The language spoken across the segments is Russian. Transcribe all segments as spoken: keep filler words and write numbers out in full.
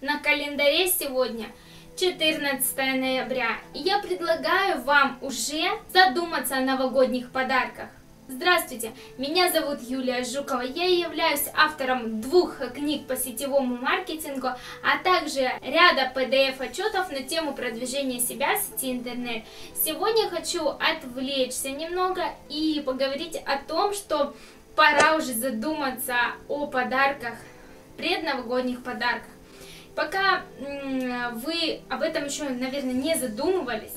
На календаре сегодня четырнадцатое ноября, и я предлагаю вам уже задуматься о новогодних подарках. Здравствуйте, меня зовут Юлия Жукова, я являюсь автором двух книг по сетевому маркетингу, а также ряда пи ди эф-отчетов на тему продвижения себя в сети интернет. Сегодня хочу отвлечься немного и поговорить о том, что пора уже задуматься о подарках, предновогодних подарках. Пока вы об этом еще, наверное, не задумывались,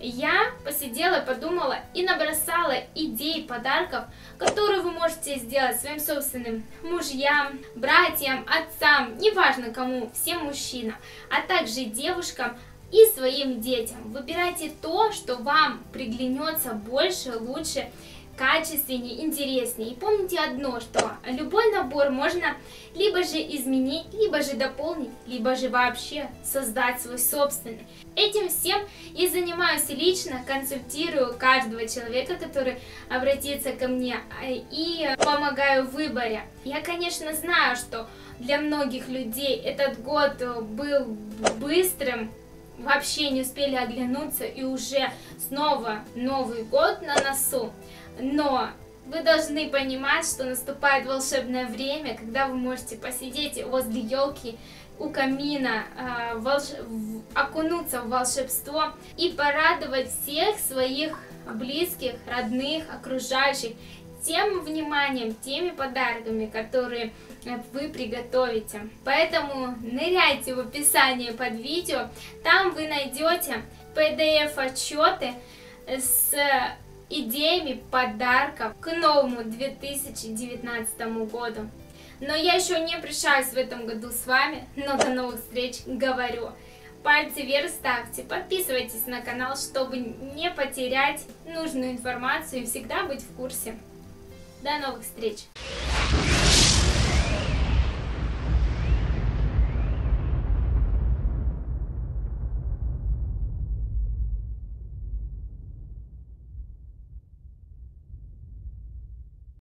я посидела, подумала и набросала идей подарков, которые вы можете сделать своим собственным мужьям, братьям, отцам, неважно кому, всем мужчинам, а также девушкам и своим детям. Выбирайте то, что вам приглянется больше, лучше, качественнее, интереснее. И помните одно, что любой набор можно либо же изменить, либо же дополнить, либо же вообще создать свой собственный. Этим всем я занимаюсь лично, консультирую каждого человека, который обратится ко мне, и помогаю в выборе. Я, конечно, знаю, что для многих людей этот год был быстрым, вообще не успели оглянуться, и уже снова Новый год на носу. Но вы должны понимать, что наступает волшебное время, когда вы можете посидеть возле елки, у камина, э, волш... окунуться в волшебство и порадовать всех своих близких, родных, окружающих тем вниманием, теми подарками, которые вы приготовите. Поэтому ныряйте в описание под видео, там вы найдете пи ди эф-отчеты с идеями подарков к новому две тысячи девятнадцатому году. Но я еще не прощаюсь в этом году с вами, но до новых встреч говорю. Пальцы вверх ставьте, подписывайтесь на канал, чтобы не потерять нужную информацию и всегда быть в курсе. До новых встреч!